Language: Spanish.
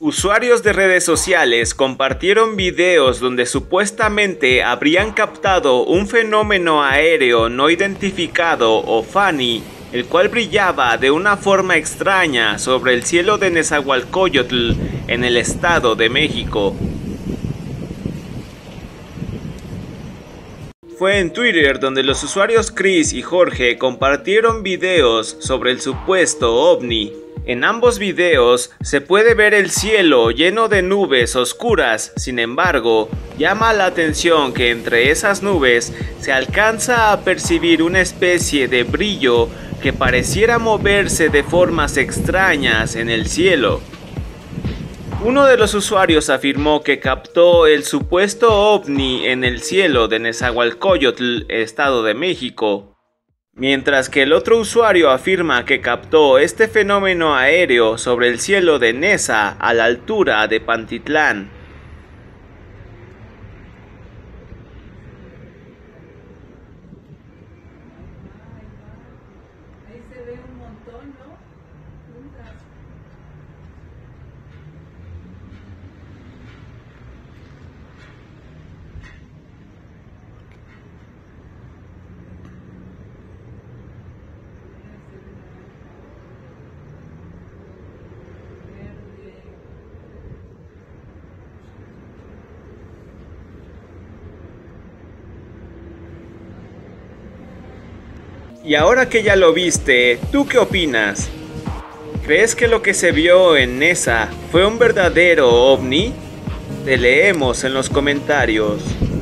Usuarios de redes sociales compartieron videos donde supuestamente habrían captado un fenómeno aéreo no identificado o FANI, el cual brillaba de una forma extraña sobre el cielo de Nezahualcóyotl en el Estado de México. Fue en Twitter donde los usuarios Chris y Jorge compartieron videos sobre el supuesto OVNI. En ambos videos se puede ver el cielo lleno de nubes oscuras, sin embargo, llama la atención que entre esas nubes se alcanza a percibir una especie de brillo que pareciera moverse de formas extrañas en el cielo. Uno de los usuarios afirmó que captó el supuesto ovni en el cielo de Nezahualcóyotl, Estado de México. Mientras que el otro usuario afirma que captó este fenómeno aéreo sobre el cielo de Neza a la altura de Pantitlán. Ahí se ve un montón, ¿no? Un trazo. Y ahora que ya lo viste, ¿tú qué opinas? ¿Crees que lo que se vio en Neza fue un verdadero ovni? Te leemos en los comentarios.